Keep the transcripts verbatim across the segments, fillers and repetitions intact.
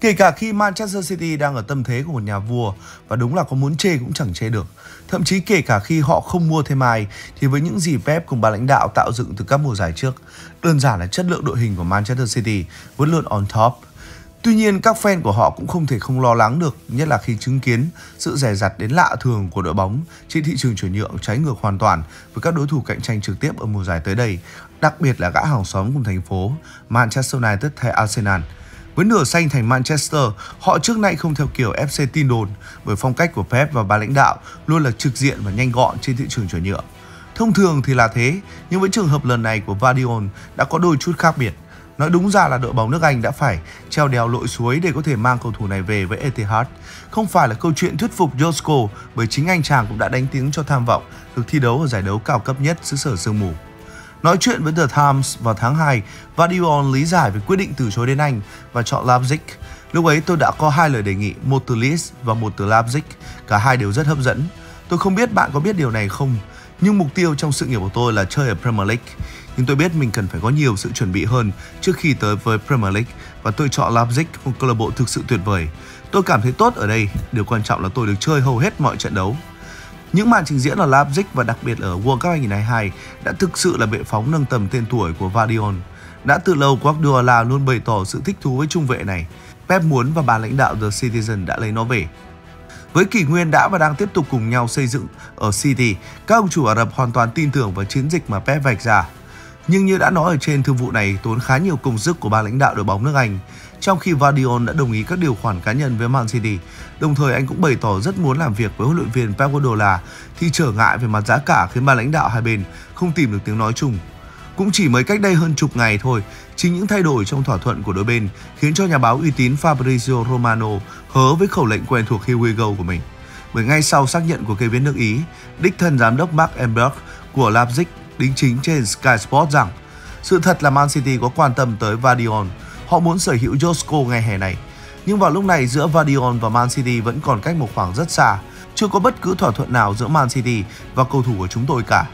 kể cả khi Manchester City đang ở tâm thế của một nhà vua và đúng là có muốn chê cũng chẳng chê được. Thậm chí kể cả khi họ không mua thêm ai thì với những gì Pep cùng ban lãnh đạo tạo dựng từ các mùa giải trước, đơn giản là chất lượng đội hình của Manchester City vẫn luôn on top. Tuy nhiên, các fan của họ cũng không thể không lo lắng được, nhất là khi chứng kiến sự dè dặt đến lạ thường của đội bóng trên thị trường chuyển nhượng trái ngược hoàn toàn với các đối thủ cạnh tranh trực tiếp ở mùa giải tới đây, đặc biệt là gã hàng xóm cùng thành phố Manchester United hay Arsenal. Với nửa xanh thành Manchester, họ trước nay không theo kiểu ép xê tin đồn bởi phong cách của Pep và ban lãnh đạo luôn là trực diện và nhanh gọn trên thị trường chuyển nhượng. Thông thường thì là thế, nhưng với trường hợp lần này của Gvardiol đã có đôi chút khác biệt. Nói đúng ra là đội bóng nước Anh đã phải treo đèo lội suối để có thể mang cầu thủ này về với Etihad. Không phải là câu chuyện thuyết phục Josko bởi chính anh chàng cũng đã đánh tiếng cho tham vọng được thi đấu ở giải đấu cao cấp nhất xứ sở sương mù. Nói chuyện với The Times vào tháng hai, Gvardiol lý giải về quyết định từ chối đến Anh và chọn Leipzig. Lúc ấy tôi đã có hai lời đề nghị, một từ Leeds và một từ Leipzig, cả hai đều rất hấp dẫn. Tôi không biết bạn có biết điều này không, nhưng mục tiêu trong sự nghiệp của tôi là chơi ở Premier League. Nhưng tôi biết mình cần phải có nhiều sự chuẩn bị hơn trước khi tới với Premier League và tôi chọn Leipzig, một câu lạc bộ thực sự tuyệt vời. Tôi cảm thấy tốt ở đây, điều quan trọng là tôi được chơi hầu hết mọi trận đấu. Những màn trình diễn ở Leipzig và đặc biệt ở World Cup hai nghìn không trăm hai mươi hai đã thực sự là bệ phóng nâng tầm tên tuổi của Gvardiol. Đã từ lâu, Guardiola luôn bày tỏ sự thích thú với trung vệ này. Pep muốn và ban lãnh đạo The Citizen đã lấy nó về. Với kỷ nguyên đã và đang tiếp tục cùng nhau xây dựng ở City, các ông chủ Ả Rập hoàn toàn tin tưởng vào chiến dịch mà Pep vạch ra. Nhưng như đã nói ở trên, thương vụ này tốn khá nhiều công sức của ban lãnh đạo đội bóng nước Anh. Trong khi Gvardiol đã đồng ý các điều khoản cá nhân với Man City, đồng thời anh cũng bày tỏ rất muốn làm việc với huấn luyện viên Pep Guardiola, thì trở ngại về mặt giá cả khiến ban lãnh đạo hai bên không tìm được tiếng nói chung. Cũng chỉ mới cách đây hơn chục ngày thôi, chính những thay đổi trong thỏa thuận của đôi bên khiến cho nhà báo uy tín Fabrizio Romano hớ với khẩu lệnh quen thuộc Here We Go của mình. Bởi ngay sau xác nhận của kênh viết nước Ý, đích thân giám đốc Mark Enberg của Leipzig đính chính trên Sky Sports rằng sự thật là Man City có quan tâm tới Gvardiol, họ muốn sở hữu Josko ngay hè này. Nhưng vào lúc này, giữa Gvardiol và Man City vẫn còn cách một khoảng rất xa, chưa có bất cứ thỏa thuận nào giữa Man City và cầu thủ của chúng tôi cả.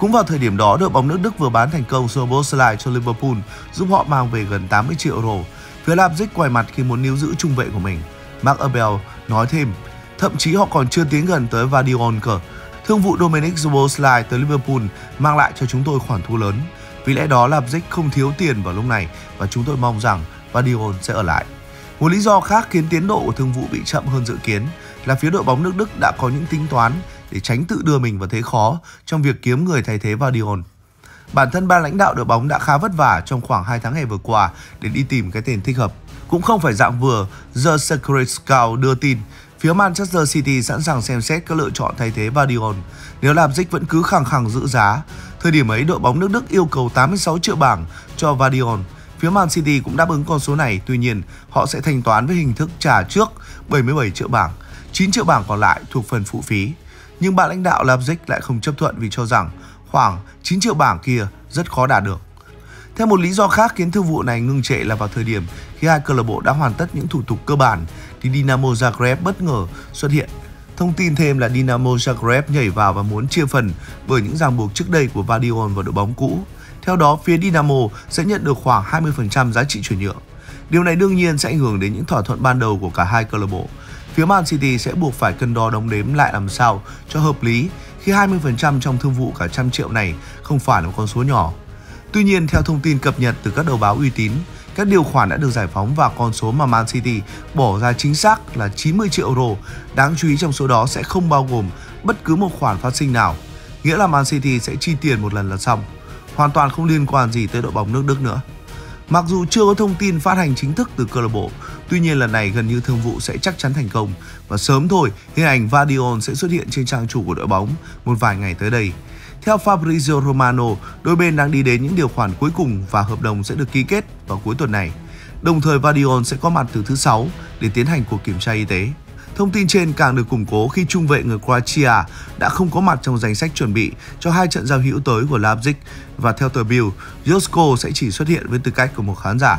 Cũng vào thời điểm đó, đội bóng nước Đức vừa bán thành công Szoboszlai cho Liverpool, giúp họ mang về gần tám mươi triệu euro. Phía Leipzig quay mặt khi muốn níu giữ trung vệ của mình. Mark Enberg nói thêm, thậm chí họ còn chưa tiến gần tới Gvardiol cơ. Thương vụ Dominik Szoboszlai tới Liverpool mang lại cho chúng tôi khoản thu lớn. Vì lẽ đó, Leipzig không thiếu tiền vào lúc này và chúng tôi mong rằng Gvardiol sẽ ở lại. Một lý do khác khiến tiến độ của thương vụ bị chậm hơn dự kiến là phía đội bóng nước Đức đã có những tính toán để tránh tự đưa mình vào thế khó trong việc kiếm người thay thế Gvardiol. Bản thân ban lãnh đạo đội bóng đã khá vất vả trong khoảng hai tháng hè vừa qua để đi tìm cái tên thích hợp. Cũng không phải dạng vừa, The Secret Scout đưa tin phía Manchester City sẵn sàng xem xét các lựa chọn thay thế Gvardiol nếu Leipzig vẫn cứ khăng khăng giữ giá. Thời điểm ấy, đội bóng nước Đức yêu cầu tám mươi sáu triệu bảng cho Gvardiol. Phía Man City cũng đáp ứng con số này, tuy nhiên họ sẽ thanh toán với hình thức trả trước bảy mươi bảy triệu bảng, chín triệu bảng còn lại thuộc phần phụ phí. Nhưng ban lãnh đạo Leipzig lại không chấp thuận vì cho rằng khoảng chín triệu bảng kia rất khó đạt được. Thêm một lý do khác khiến thương vụ này ngưng trệ là vào thời điểm khi hai câu lạc bộ đã hoàn tất những thủ tục cơ bản thì Dinamo Zagreb bất ngờ xuất hiện. Thông tin thêm là Dinamo Zagreb nhảy vào và muốn chia phần bởi những ràng buộc trước đây của Gvardiol và đội bóng cũ. Theo đó, phía Dinamo sẽ nhận được khoảng hai mươi phần trăm giá trị chuyển nhượng. Điều này đương nhiên sẽ ảnh hưởng đến những thỏa thuận ban đầu của cả hai câu lạc bộ. Phía Man City sẽ buộc phải cân đo đong đếm lại làm sao cho hợp lý khi hai mươi phần trăm trong thương vụ cả trăm triệu này không phải là một con số nhỏ. Tuy nhiên, theo thông tin cập nhật từ các đầu báo uy tín, các điều khoản đã được giải phóng và con số mà Man City bỏ ra chính xác là chín mươi triệu euro. Đáng chú ý trong số đó sẽ không bao gồm bất cứ một khoản phát sinh nào, nghĩa là Man City sẽ chi tiền một lần là xong, hoàn toàn không liên quan gì tới đội bóng nước Đức nữa. Mặc dù chưa có thông tin phát hành chính thức từ câu lạc bộ, tuy nhiên lần này gần như thương vụ sẽ chắc chắn thành công và sớm thôi hình ảnh Gvardiol sẽ xuất hiện trên trang chủ của đội bóng một vài ngày tới đây. Theo Fabrizio Romano, đôi bên đang đi đến những điều khoản cuối cùng và hợp đồng sẽ được ký kết vào cuối tuần này. Đồng thời Gvardiol sẽ có mặt từ thứ Sáu để tiến hành cuộc kiểm tra y tế. Thông tin trên càng được củng cố khi trung vệ người Croatia đã không có mặt trong danh sách chuẩn bị cho hai trận giao hữu tới của Leipzig và theo tờ Bild, Josko sẽ chỉ xuất hiện với tư cách của một khán giả.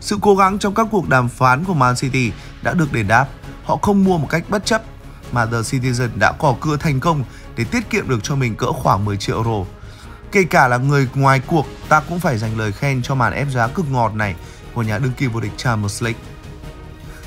Sự cố gắng trong các cuộc đàm phán của Man City đã được đền đáp, họ không mua một cách bất chấp mà The Citizen đã cò cưa thành công để tiết kiệm được cho mình cỡ khoảng mười triệu euro. Kể cả là người ngoài cuộc, ta cũng phải dành lời khen cho màn ép giá cực ngọt này của nhà đương kim vô địch Champions League.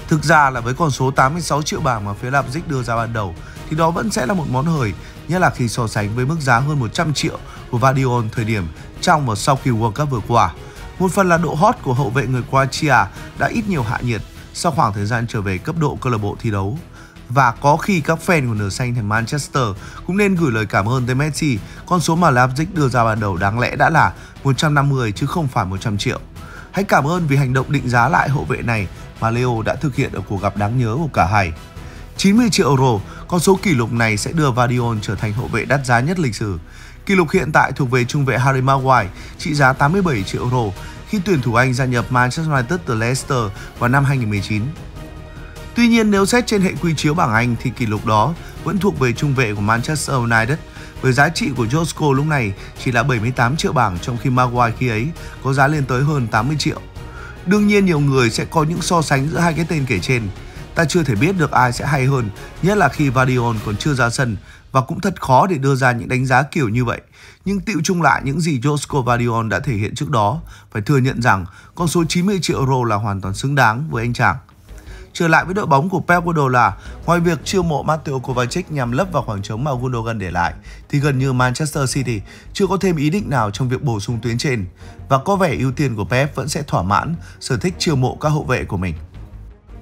Thực ra là với con số tám mươi sáu triệu bảng mà phía Leipzig đưa ra ban đầu thì đó vẫn sẽ là một món hời, nhất là khi so sánh với mức giá hơn một trăm triệu của Guardiol thời điểm trong và sau kỳ World Cup vừa qua. Một phần là độ hot của hậu vệ người Croatia đã ít nhiều hạ nhiệt sau khoảng thời gian trở về cấp độ câu lạc bộ thi đấu. Và có khi các fan của nửa xanh thành Manchester cũng nên gửi lời cảm ơn tới Messi, con số mà Leipzig đưa ra ban đầu đáng lẽ đã là một trăm năm mươi chứ không phải một trăm triệu. Hãy cảm ơn vì hành động định giá lại hậu vệ này mà Leo đã thực hiện ở cuộc gặp đáng nhớ của cả hai. chín mươi triệu euro, con số kỷ lục này sẽ đưa Guardiola trở thành hậu vệ đắt giá nhất lịch sử. Kỷ lục hiện tại thuộc về trung vệ Harry Maguire trị giá tám mươi bảy triệu euro khi tuyển thủ Anh gia nhập Manchester United từ Leicester vào năm hai nghìn không trăm mười chín. Tuy nhiên, nếu xét trên hệ quy chiếu bảng Anh thì kỷ lục đó vẫn thuộc về trung vệ của Manchester United với giá trị của Josko lúc này chỉ là bảy mươi tám triệu bảng, trong khi Maguire khi ấy có giá lên tới hơn tám mươi triệu. Đương nhiên, nhiều người sẽ có những so sánh giữa hai cái tên kể trên. Ta chưa thể biết được ai sẽ hay hơn, nhất là khi Guardiola còn chưa ra sân và cũng thật khó để đưa ra những đánh giá kiểu như vậy. Nhưng tựu chung lại những gì Josko Gvardiol đã thể hiện trước đó, phải thừa nhận rằng con số chín mươi triệu euro là hoàn toàn xứng đáng với anh chàng. Trở lại với đội bóng của Pep Guardiola, ngoài việc chiêu mộ Matteo Kovacic nhằm lấp vào khoảng trống mà Gundogan để lại, thì gần như Manchester City chưa có thêm ý định nào trong việc bổ sung tuyến trên và có vẻ ưu tiên của Pep vẫn sẽ thỏa mãn sở thích chiêu mộ các hậu vệ của mình.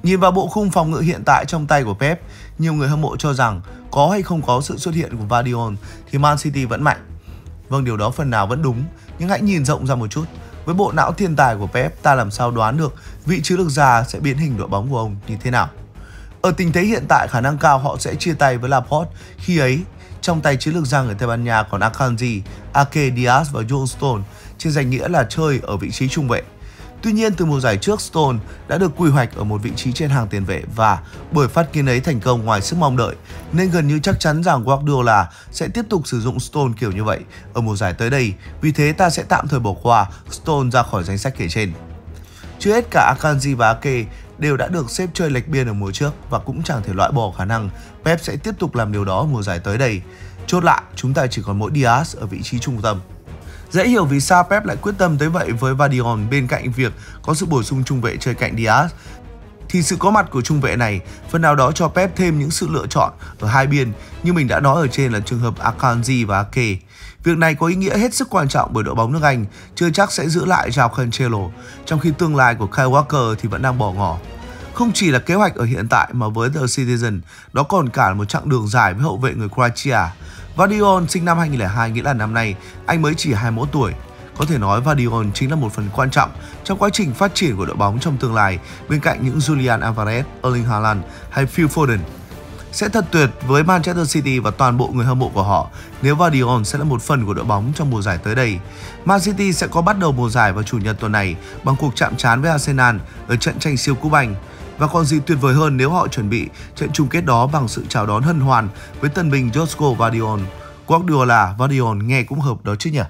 Nhìn vào bộ khung phòng ngự hiện tại trong tay của Pep, nhiều người hâm mộ cho rằng có hay không có sự xuất hiện của Guardiola thì Man City vẫn mạnh. Vâng, điều đó phần nào vẫn đúng, nhưng hãy nhìn rộng ra một chút. Với bộ não thiên tài của Pep, ta làm sao đoán được vị chiến lược gia sẽ biến hình đội bóng của ông như thế nào. Ở tình thế hiện tại, khả năng cao họ sẽ chia tay với Laporte khi ấy. Trong tay chiến lược gia người Tây Ban Nha còn Akanji, Ake, Diaz và John Stone, trên danh nghĩa là chơi ở vị trí trung vệ. Tuy nhiên, từ mùa giải trước, Stone đã được quy hoạch ở một vị trí trên hàng tiền vệ và bởi phát kiến ấy thành công ngoài sức mong đợi nên gần như chắc chắn rằng Guardiola sẽ tiếp tục sử dụng Stone kiểu như vậy ở mùa giải tới đây, vì thế ta sẽ tạm thời bỏ qua Stone ra khỏi danh sách kể trên. Chưa hết, cả Akanji và Ake đều đã được xếp chơi lệch biên ở mùa trước và cũng chẳng thể loại bỏ khả năng Pep sẽ tiếp tục làm điều đó mùa giải tới đây. Chốt lại, chúng ta chỉ còn mỗi Diaz ở vị trí trung tâm. Dễ hiểu vì sao Pep lại quyết tâm tới vậy với Guardiola. Bên cạnh việc có sự bổ sung trung vệ chơi cạnh Diaz thì sự có mặt của trung vệ này phần nào đó cho Pep thêm những sự lựa chọn ở hai biên như mình đã nói ở trên là trường hợp Akanji và Ake. Việc này có ý nghĩa hết sức quan trọng bởi đội bóng nước Anh chưa chắc sẽ giữ lại João Cancelo, trong khi tương lai của Kyle Walker thì vẫn đang bỏ ngỏ. Không chỉ là kế hoạch ở hiện tại mà với The Citizen, đó còn cả một chặng đường dài với hậu vệ người Croatia. Guardiola sinh năm hai nghìn không trăm lẻ hai, nghĩa là năm nay anh mới chỉ hai mươi mốt tuổi. Có thể nói Guardiola chính là một phần quan trọng trong quá trình phát triển của đội bóng trong tương lai bên cạnh những Julian Alvarez, Erling Haaland hay Phil Foden. Sẽ thật tuyệt với Manchester City và toàn bộ người hâm mộ của họ nếu Guardiola sẽ là một phần của đội bóng trong mùa giải tới đây. Man City sẽ có bắt đầu mùa giải vào Chủ nhật tuần này bằng cuộc chạm trán với Arsenal ở trận tranh siêu cúp Anh. Và còn gì tuyệt vời hơn nếu họ chuẩn bị trận chung kết đó bằng sự chào đón hân hoan với tân binh Josko Gvardiol. Guardiola, Guardiola nghe cũng hợp đó chứ nhỉ?